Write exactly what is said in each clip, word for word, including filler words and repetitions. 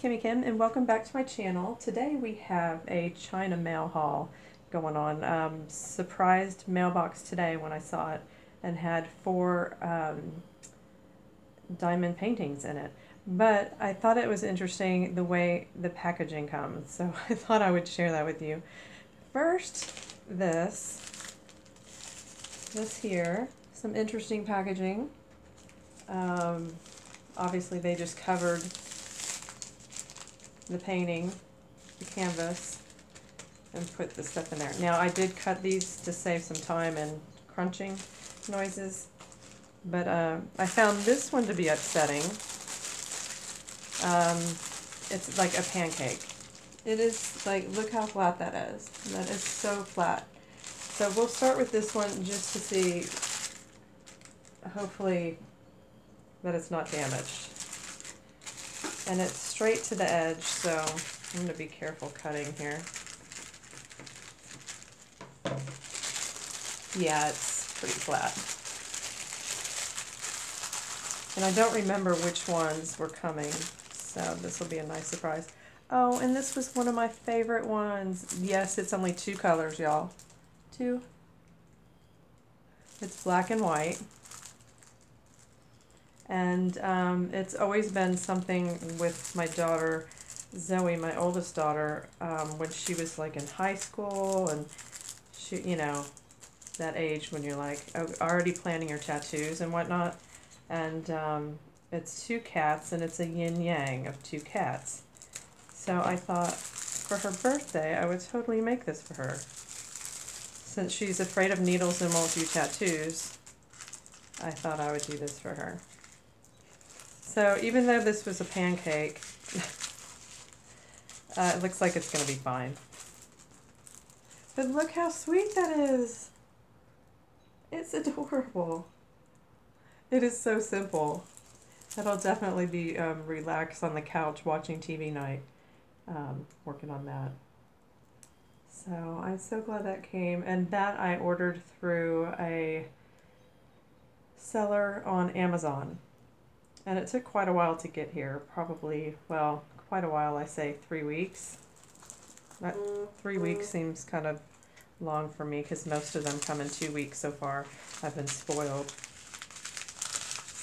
Kimmy Kim and welcome back to my channel. Today we have a China mail haul going on. Um, surprised mailbox today when I saw it and had four um, diamond paintings in it. But I thought it was interesting the way the packaging comes, so I thought I would share that with you. First, this. This here. Some interesting packaging. Um, obviously they just covered the painting, the canvas, and put the stuff in there. Now I did cut these to save some time and crunching noises, but uh, I found this one to be upsetting. Um, it's like a pancake. It is, like, look how flat that is. That is so flat. So we'll start with this one just to see, hopefully, that it's not damaged. And it's straight to the edge, so I'm going to be careful cutting here. Yeah, it's pretty flat. And I don't remember which ones were coming, so this will be a nice surprise. Oh, and this was one of my favorite ones. Yes, it's only two colors, y'all. Two. It's black and white. And um, it's always been something with my daughter, Zoe, my oldest daughter, um, when she was like in high school and she, you know, that age when you're like already planning your tattoos and whatnot. And um, it's two cats, and it's a yin yang of two cats. So I thought for her birthday, I would totally make this for her. Since she's afraid of needles and won't do tattoos, I thought I would do this for her. So even though this was a pancake, uh, it looks like it's going to be fine. But look how sweet that is. It's adorable. It is so simple. That'll definitely be um, relaxed on the couch watching T V night, um, working on that. So I'm so glad that came. And that I ordered through a seller on Amazon. And it took quite a while to get here, probably, well, quite a while, I say three weeks. That three weeks seems kind of long for me because most of them come in two weeks so far. I've been spoiled.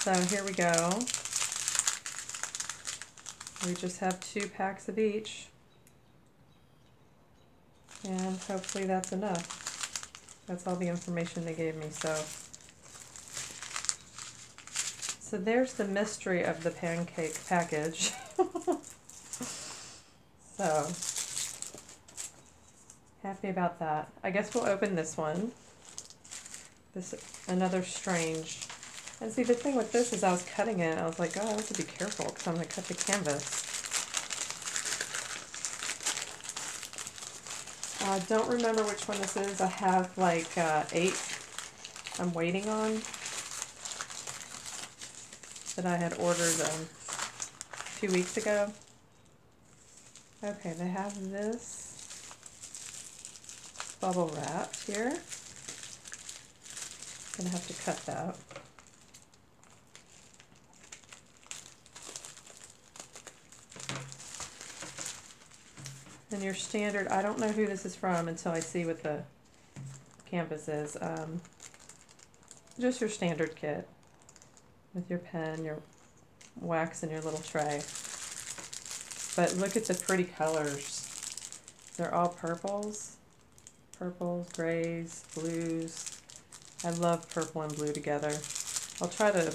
So here we go. We just have two packs of each. And hopefully that's enough. That's all the information they gave me, so... So there's the mystery of the pancake package. So, happy about that. I guess we'll open this one. This, another strange. And see, the thing with this is I was cutting it, I was like, oh, I have to be careful because I'm going to cut the canvas. I don't remember which one this is. I have like uh, eight I'm waiting on. That I had ordered um, two weeks ago. Okay, they have this bubble wrap here. I'm gonna have to cut that. And your standard, I don't know who this is from until I see what the canvas is. Um, just your standard kit. With your pen, your wax, and your little tray. But look at the pretty colors. They're all purples. Purples, grays, blues. I love purple and blue together. I'll try to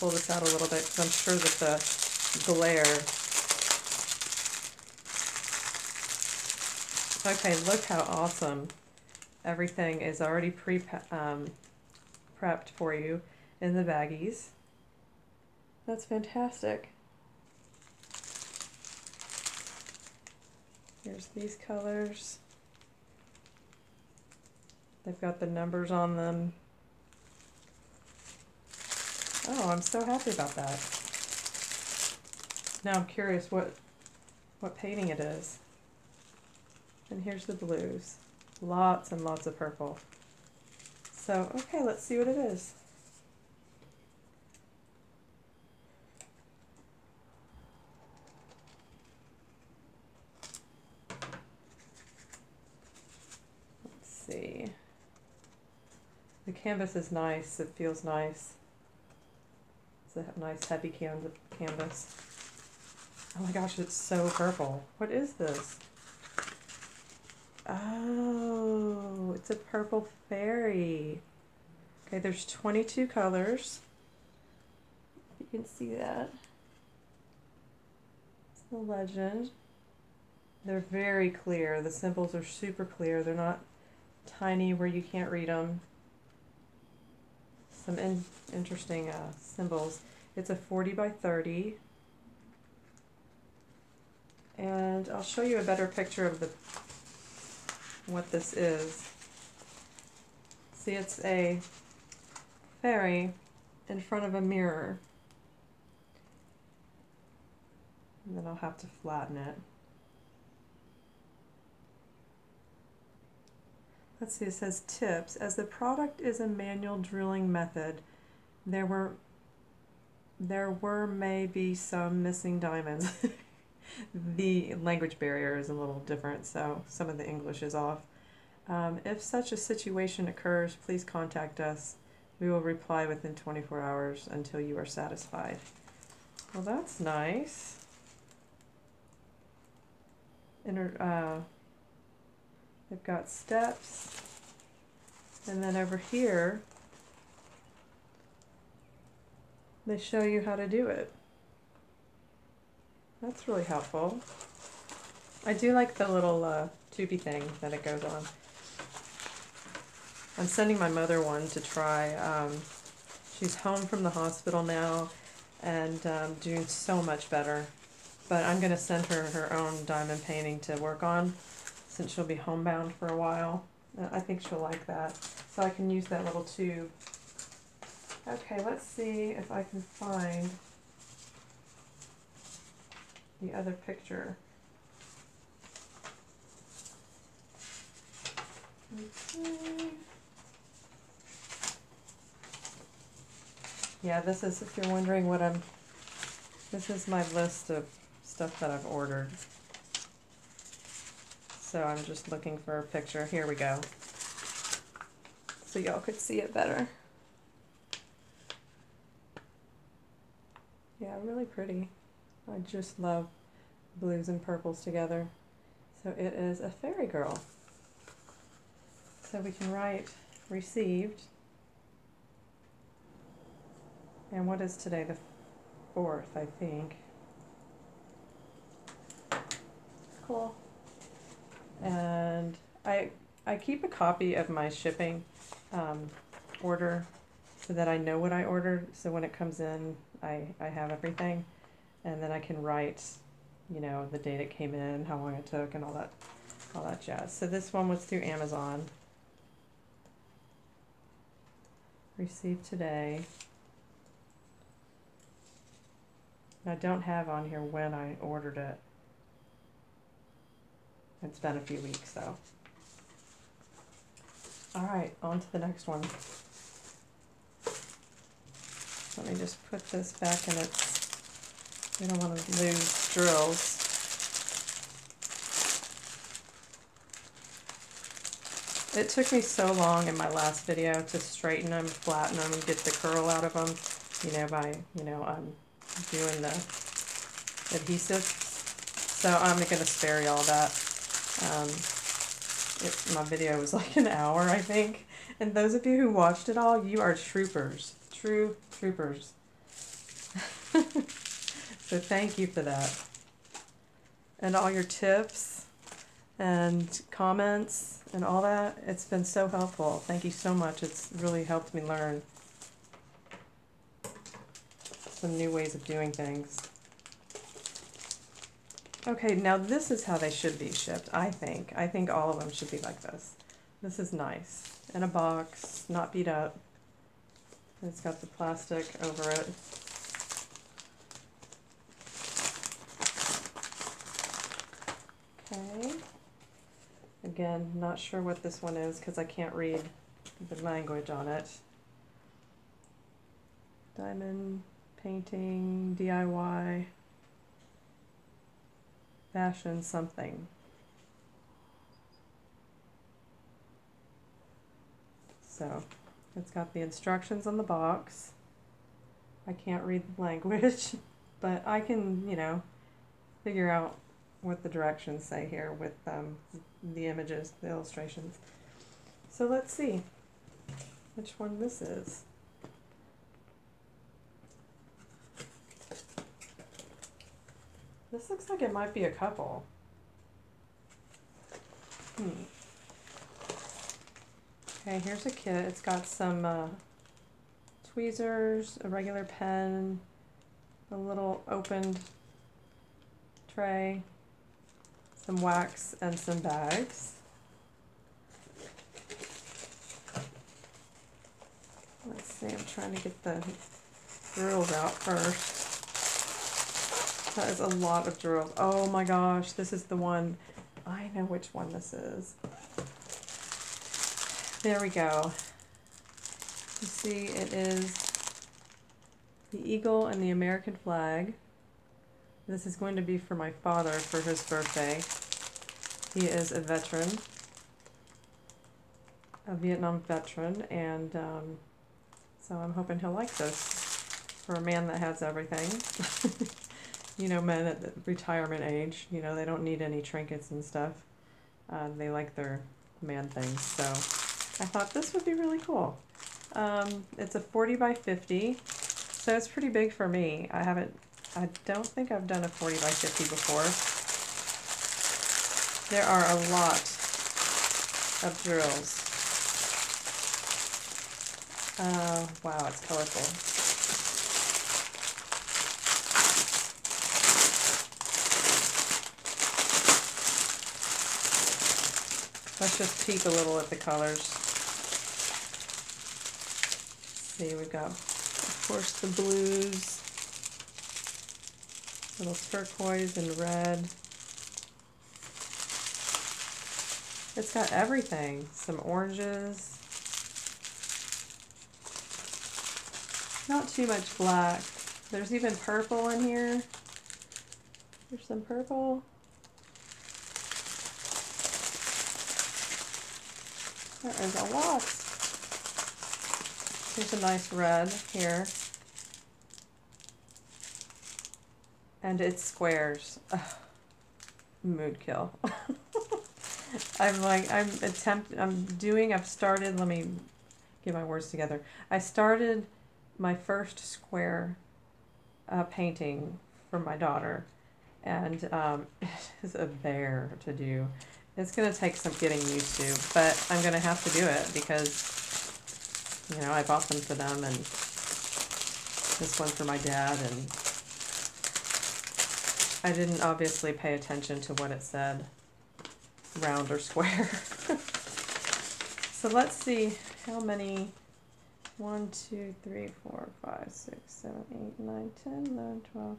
pull this out a little bit because I'm sure that the glare... Okay, look how awesome. Everything is already pre um, prepped for you in the baggies. That's fantastic. Here's these colors. They've got the numbers on them. Oh, I'm so happy about that. Now I'm curious what what painting it is. And here's the blues. Lots and lots of purple. So, okay, let's see what it is. canvas is nice. It feels nice. It's a nice heavy can canvas. Oh my gosh, it's so purple. What is this? Oh, it's a purple fairy. Okay, there's twenty-two colors. You can see that. It's the legend. They're very clear. The symbols are super clear. They're not tiny where you can't read them. Some in interesting uh, symbols. It's a forty by thirty. And I'll show you a better picture of the what this is. See, it's a fairy in front of a mirror. And then I'll have to flatten it. Let's see, it says tips. As the product is a manual drilling method, there were there were maybe some missing diamonds. The language barrier is a little different, so some of the English is off. Um, if such a situation occurs, please contact us. We will reply within twenty-four hours until you are satisfied. Well, that's nice. Inter uh, they've got steps. And then over here, they show you how to do it. That's really helpful. I do like the little uh, tubey thing that it goes on. I'm sending my mother one to try. Um, she's home from the hospital now and um, doing so much better. But I'm going to send her her own diamond painting to work on since she'll be homebound for a while. I think she'll like that. So I can use that little tube. Okay, let's see if I can find the other picture. Okay. Yeah, this is, if you're wondering what I'm, this is my list of stuff that I've ordered. So I'm just looking for a picture. Here we go. So y'all could see it better. Yeah, really pretty. I just love blues and purples together. So it is a fairy girl. So we can write received. And what is today? The fourth, I think. Cool. And I, I keep a copy of my shipping um, order so that I know what I ordered. So when it comes in, I, I have everything. And then I can write, you know, the date it came in, how long it took, and all that, all that jazz. So this one was through Amazon. Received today. And I don't have on here when I ordered it. It's been a few weeks, though. All right, on to the next one. Let me just put this back in its... We don't want to lose drills. It took me so long in my last video to straighten them, flatten them, get the curl out of them, you know, by, you know, I'm doing the adhesive. So I'm going to spare y'all that. Um, it, my video was like an hour, I think. And those of you who watched it all, you are troopers. True troopers. So thank you for that. And all your tips and comments and all that. It's been so helpful. Thank you so much. It's really helped me learn some new ways of doing things. Okay, now this is how they should be shipped, I think. I think all of them should be like this. This is nice. In a box, not beat up. It's got the plastic over it. Okay. Again, not sure what this one is because I can't read the language on it. Diamond painting, D I Y, fashion something. So It's got the instructions on the box. I can't read the language, but I can, you know, figure out what the directions say here with um, the images, the illustrations. So let's see which one this is. This looks like it might be a couple. Hmm. Okay, here's a kit. It's got some uh, tweezers, a regular pen, a little opened tray, some wax, and some bags. Let's see, I'm trying to get the drills out first. That is a lot of drills. Oh my gosh, this is the one. I know which one this is. There we go. You see, it is the eagle and the American flag. This is going to be for my father for his birthday. He is a veteran, a Vietnam veteran, and um, so I'm hoping he'll like this for a man that has everything. You know, men at the retirement age, you know, they don't need any trinkets and stuff. Uh, they like their man things. So I thought this would be really cool. Um, it's a forty by fifty, so it's pretty big for me. I haven't, I don't think I've done a forty by fifty before. There are a lot of drills. Uh, wow, it's colorful. Let's just peek a little at the colors. See, we've got, of course, the blues, little turquoise and red. It's got everything, some oranges, not too much black. There's even purple in here. There's some purple. There is a lot. Here's a nice red here. And it's squares. Ugh. Mood kill. I'm like, I'm attempting, I'm doing, I've started, let me get my words together. I started my first square uh, painting for my daughter. And um, it is a bear to do. It's going to take some getting used to, but I'm going to have to do it because, you know, I bought them for them, and this one for my dad, and I didn't obviously pay attention to what it said, round or square. So let's see how many, one, two, three, four, five, six, seven, eight, nine, ten, eleven, twelve.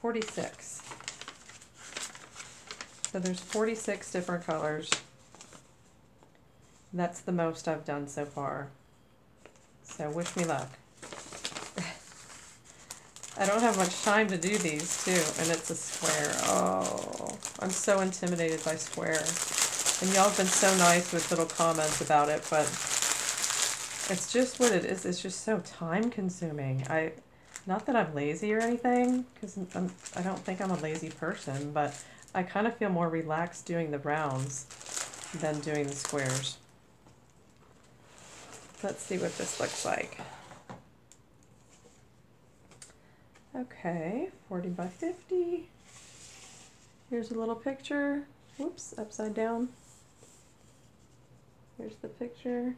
forty-six. So there's forty-six different colors. That's the most I've done so far. So wish me luck. I don't have much time to do these too, and it's a square. Oh, I'm so intimidated by square. And y'all have been so nice with little comments about it, but it's just what it is. It's just so time consuming. I Not that I'm lazy or anything, because I don't think I'm a lazy person, but I kind of feel more relaxed doing the rounds than doing the squares. Let's see what this looks like. Okay, forty by fifty. Here's a little picture. Whoops, upside down. Here's the picture.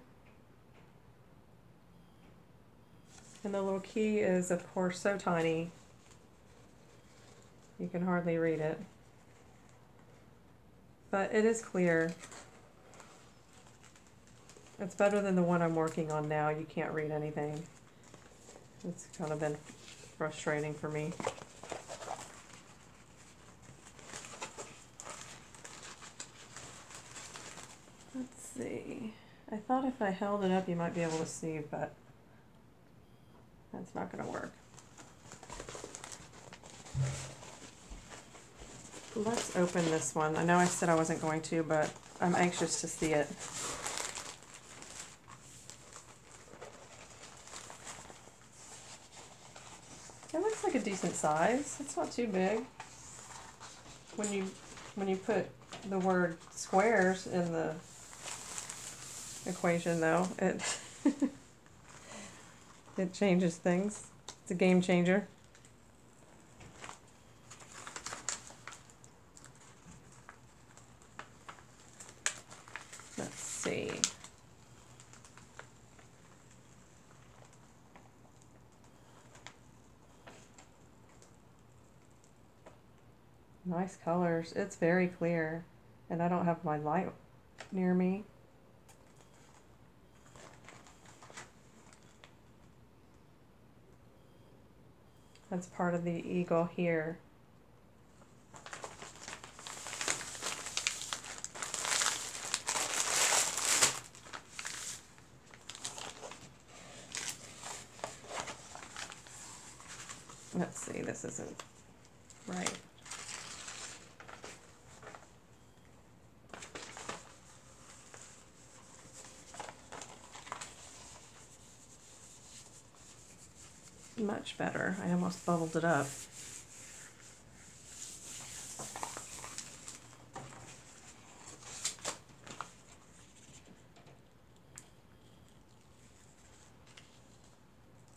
And the little key is, of course, so tiny, you can hardly read it. But it is clear. It's better than the one I'm working on now. You can't read anything. It's kind of been frustrating for me. Let's see. I thought if I held it up, you might be able to see, but that's not going to work. Let's open this one. I know I said I wasn't going to, but I'm anxious to see it. It looks like a decent size. It's not too big. When you when you put the word squares in the equation, though, it it changes things. It's a game changer. Let's see. Nice colors. It's very clear, and I don't have my light near me. That's part of the eagle here. Let's see, this isn't right. Much better. I almost bubbled it up.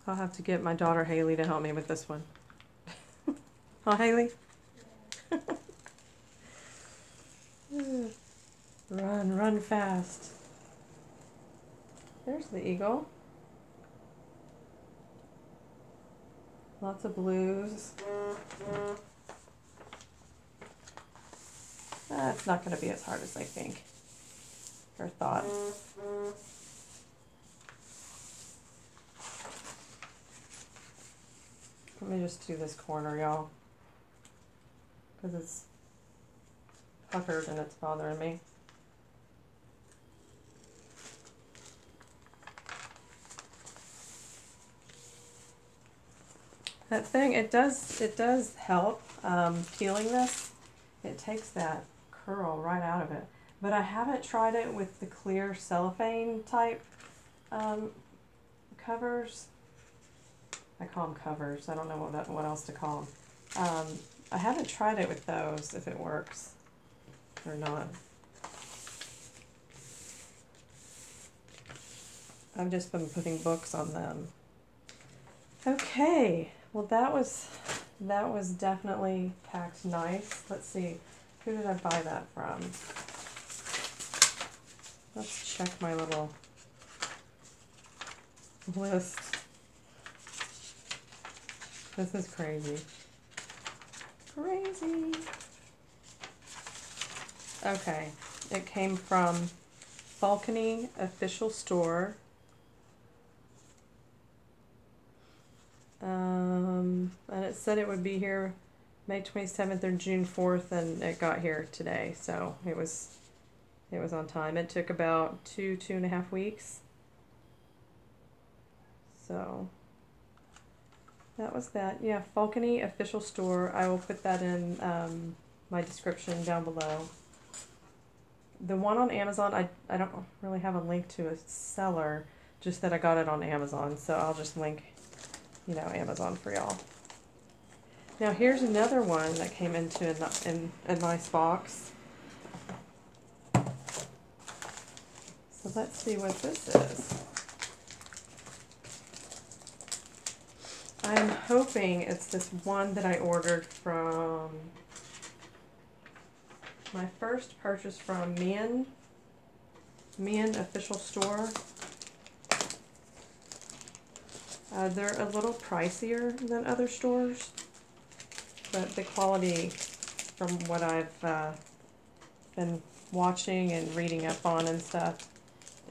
I'll have to get my daughter Haley to help me with this one. Oh, Haley? Run, run fast. There's the eagle. Lots of blues. Uh, it's not going to be as hard as I think or thought. Let me just do this corner, y'all, because it's puckered and it's bothering me. That thing, it does, it does help um, peeling this. It takes that curl right out of it. But I haven't tried it with the clear cellophane type um, covers. I call them covers. I don't know what, that, what else to call them. Um, I haven't tried it with those, if it works or not. I've just been putting books on them. Okay. Well, that was that was definitely packed nice. Let's see, who did I buy that from? Let's check my little list. This is crazy. Crazy. Okay, it came from Falcony Official Store. Um, and it said it would be here May twenty-seventh or June fourth, and it got here today, so it was it was on time. It took about two, two and a half weeks. So that was that. Yeah, Falcony Official Store. I will put that in um, my description down below. The one on Amazon, I, I don't really have a link to a seller, just that I got it on Amazon, so I'll just link, you know, Amazon for y'all. Now here's another one that came into in the, in a nice box. So let's see what this is. I'm hoping it's this one that I ordered from my first purchase from Meian, Meian Official Store. Uh, they're a little pricier than other stores, but the quality, from what I've uh, been watching and reading up on and stuff,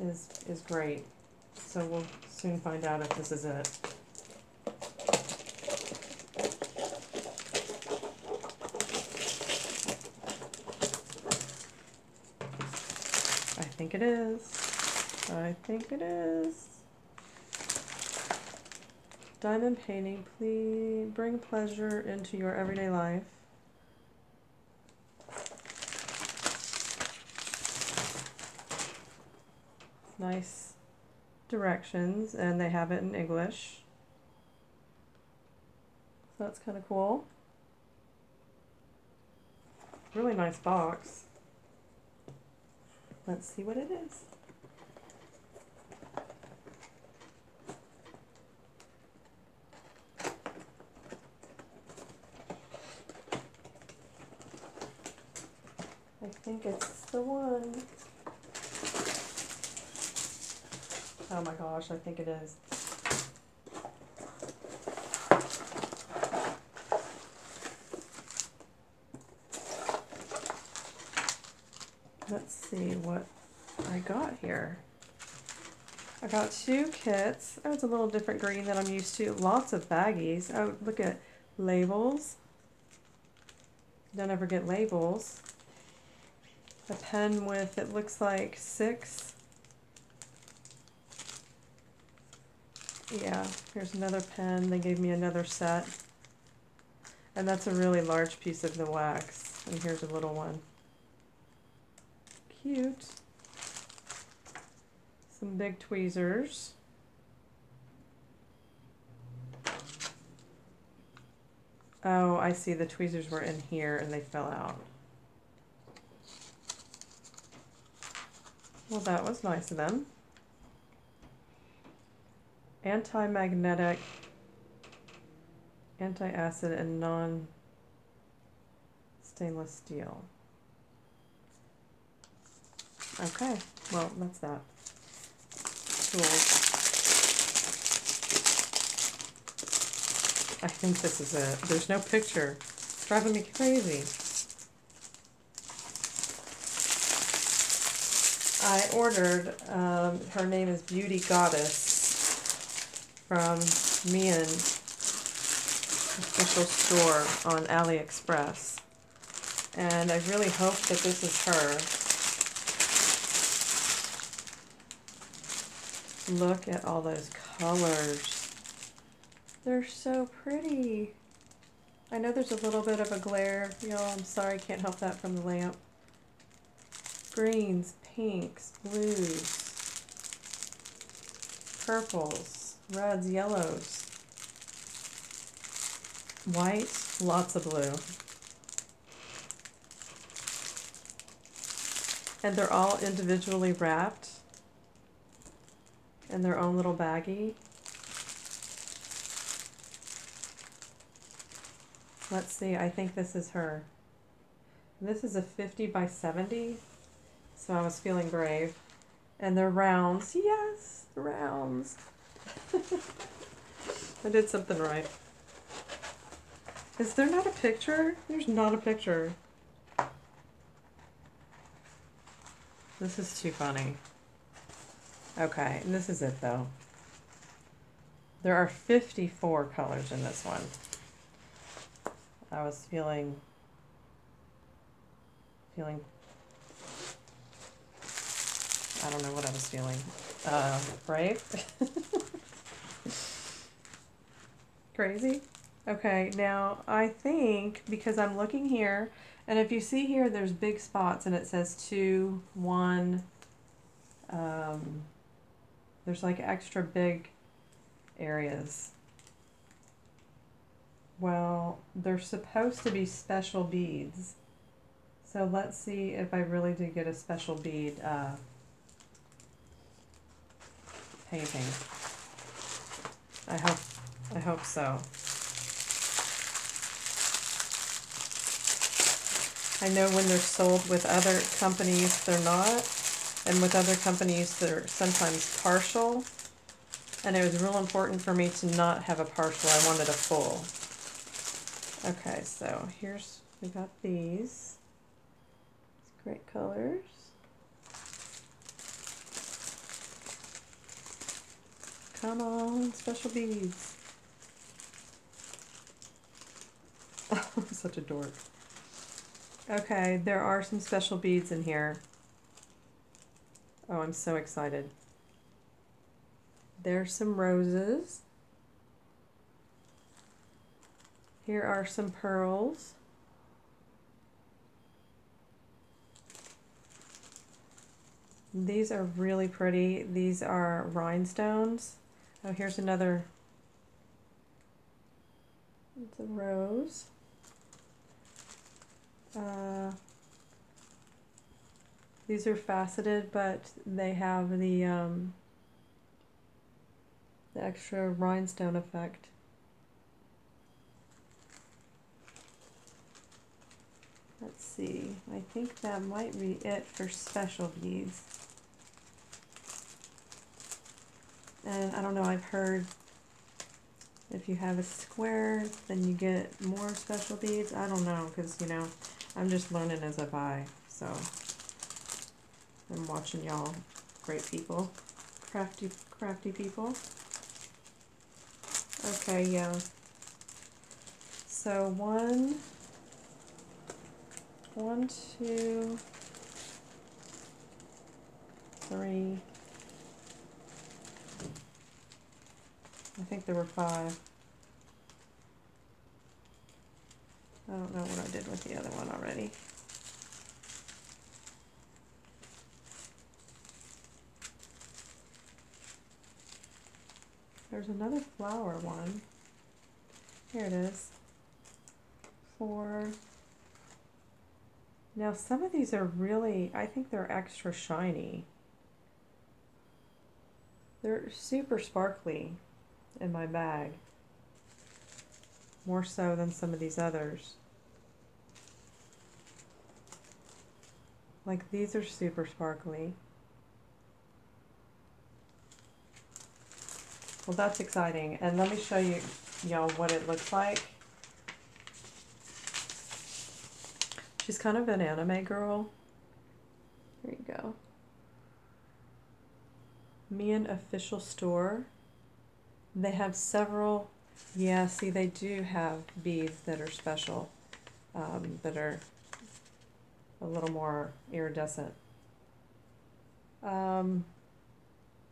is is great. So we'll soon find out if this is it. I think it is. I think it is. Diamond painting, please bring pleasure into your everyday life. Nice directions, and they have it in English. So that's kind of cool. Really nice box. Let's see what it is. I think it's the one. Oh my gosh, I think it is. Let's see what I got here. I got two kits. Oh, it's a little different green than I'm used to. Lots of baggies. Oh, look at labels. Don't ever get labels. A pen with, it looks like six. Yeah, here's another pen. They gave me another set. And that's a really large piece of the wax. And here's a little one. Cute. Some big tweezers. Oh, I see. The tweezers were in here and they fell out. Well, that was nice of them. Anti-magnetic, anti-acid, and non-stainless steel. Okay, well, that's that. Tools. I think this is it. There's no picture. It's driving me crazy. I ordered, um, her name is Beauty Goddess, from Meian Official Store on AliExpress. And I really hope that this is her. Look at all those colors. They're so pretty. I know there's a little bit of a glare. Y'all, I'm sorry, can't help that from the lamp. Greens, pinks, blues, purples, reds, yellows, white, lots of blue. And they're all individually wrapped in their own little baggie. Let's see, I think this is her. This is a fifty by seventy, so I was feeling brave. And they're rounds, yes, rounds. I did something right. Is there not a picture? There's not a picture. This is too funny. Okay, and this is it though. There are fifty-four colors in this one. I was feeling... Feeling... I don't know what I was feeling. Uh, brave? Crazy. Okay, now I think, because I'm looking here, and if you see here, there's big spots, and it says two, one, um, there's like extra big areas. Well, they're supposed to be special beads. So let's see if I really did get a special bead uh, painting. I hope I hope so. I know when they're sold with other companies, they're not. And with other companies, they're sometimes partial. And it was real important for me to not have a partial. I wanted a full. Okay, so here's, we got these. It's great colors. Come on, special beads. I'm such a dork. Okay, there are some special beads in here. Oh, I'm so excited. There's some roses. Here are some pearls. These are really pretty. These are rhinestones. Oh, here's another. It's a rose. Uh, these are faceted, but they have the, um, the extra rhinestone effect. Let's see, I think that might be it for special beads. And I don't know, I've heard if you have a square, then you get more special beads. I don't know, because, you know, I'm just learning as I buy, so I'm watching y'all, great people, crafty, crafty people. Okay, yeah. So one... One, two, three. I think there were five. I don't know what I did with the other one already. There's another flower one. Here it is. Four. Now some of these are really, I think they're extra shiny. They're super sparkly in my bag. More so than some of these others. Like these are super sparkly. Well, that's exciting. And let me show you, y'all, what it looks like. She's kind of an anime girl. There you go. Meian Official Store. They have several. Yeah, see, they do have beads that are special, um, that are a little more iridescent. Um,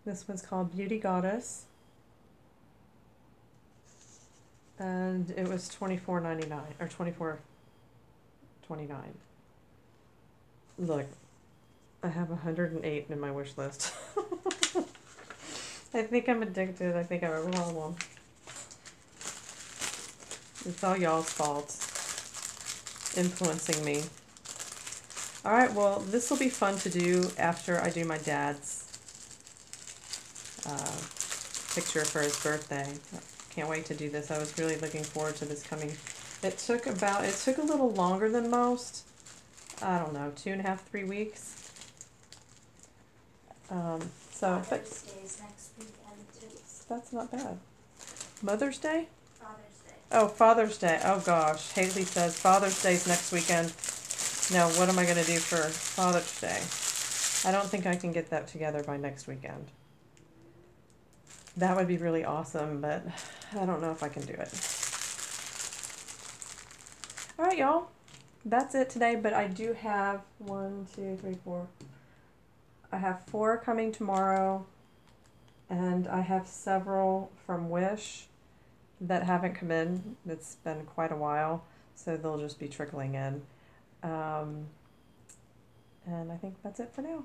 this one's called Beauty Goddess, and it was twenty-four ninety-nine or twenty-four. twenty-nine. Look, I have one hundred eight in my wish list. I think I'm addicted. I think I have a problem. It's all y'all's fault influencing me. All right, well, this will be fun to do after I do my dad's uh, picture for his birthday. Can't wait to do this. I was really looking forward to this coming. It took about, it took a little longer than most. I don't know, two and a half, three weeks. Um, so, Father's but Day is next week and that's not bad. Mother's Day? Father's Day. Oh, Father's Day. Oh, gosh. Haley says Father's Day is next weekend. Now, what am I going to do for Father's Day? I don't think I can get that together by next weekend. That would be really awesome, but I don't know if I can do it. All right, y'all, that's it today, but I do have one, two, three, four. I have four coming tomorrow, and I have several from Wish that haven't come in. It's been quite a while, so they'll just be trickling in. Um, and I think that's it for now.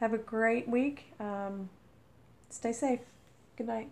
Have a great week. Um, stay safe. Good night.